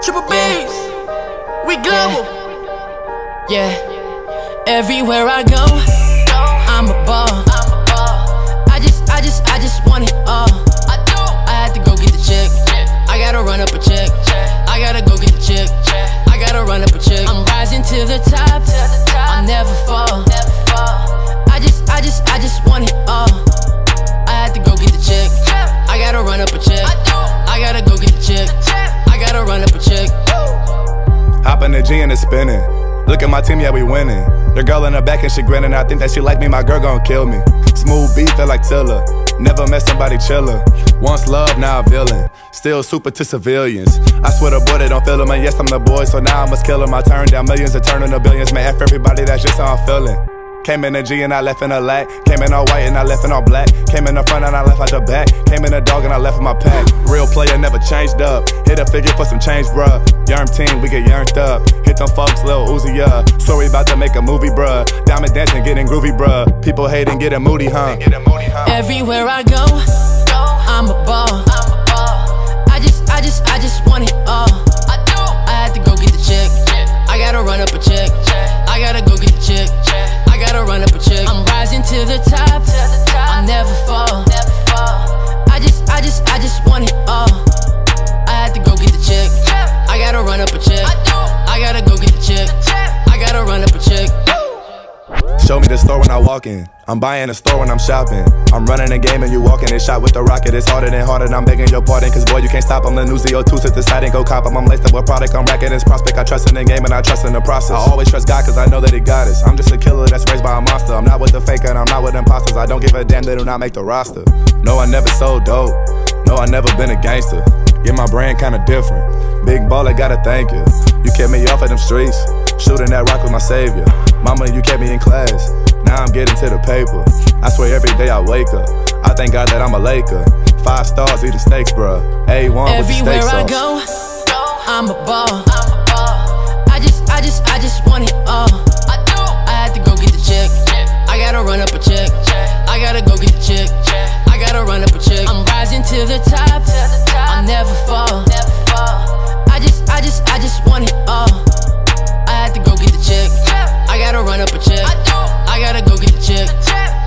Triple B's, we global. Yeah, everywhere I go, I'm a ball. I just want it all. I had to go get the check. I gotta run up a check. I gotta go get the check. I gotta run up a check. I'm rising to the top. I'll never fall. I just want it all. I had to go get the check. I gotta run up a check. I gotta go get the check. Gotta run up a check. Hop in the G and it's spinning. Look at my team, yeah, we winning. Your girl in the back and she grinning. I think that she like me, my girl gon' kill me. Smooth beat, feel like Tilla. Never met somebody chiller. Once love, now a villain. Still super to civilians. I swear to boy, they don't feel him. And yes, I'm the boy, so now I must kill him. I turn down millions and turn into billions. Man, F everybody, that's just how I'm feeling. Came in the G and I left in a lack. Came in all white and I left in all black. Came in the front and I left out the back. Came in the dog and I left in my pack. Real player never changed up. Hit a figure for some change, bruh. Yerm team, we get yearned up. Hit them folks, Lil Uzi, yeah. Sorry about to make a movie, bruh. Diamond dancing, getting groovy, bruh. People hating, getting moody, huh? Everywhere I go, I'm a ball. I just want it all. I had to go get the check. I gotta run up a check. I gotta go get the check. I gotta run up a check. I'm rising to the top. I'll never fall. I just want it all. I had to go get the check. I gotta run up a check. I gotta go get the check. I gotta run up a check. Show me the store when I walk in. I'm buying a store when I'm shopping. I'm running the game and you walking. It's shot with the rocket. It's harder than harder. I'm begging your pardon. Cause boy, you can't stop. I'm the new Zo2. Sit the side and go cop. I'm laced up with product. I'm racking this prospect. I trust in the game and I trust in the process. I always trust God cause I know that he got us. I'm just a killer that's raised by a monster. I'm not with the faker and I'm not with imposters. I don't give a damn. They do not make the roster. No, I never sold dope. No, I never been a gangster. Yeah, my brand kinda different. Big baller, gotta thank you. You kept me off of them streets. Shooting that rock with my savior. Mama, you kept me in class. Now I'm getting to the paper. I swear every day I wake up, I thank God that I'm a Laker. 5 stars, eat the steaks, bruh. A1 with the steak sauce. Everywhere I go, I'm a ball. I just want it all. I had to go get the check. I gotta run up a check. I gotta go get the check. I gotta run up a check. I'm rising to the top. I'll never fall. I just want it all. I had to go get the check. I gotta run up a check. I gotta go get the check.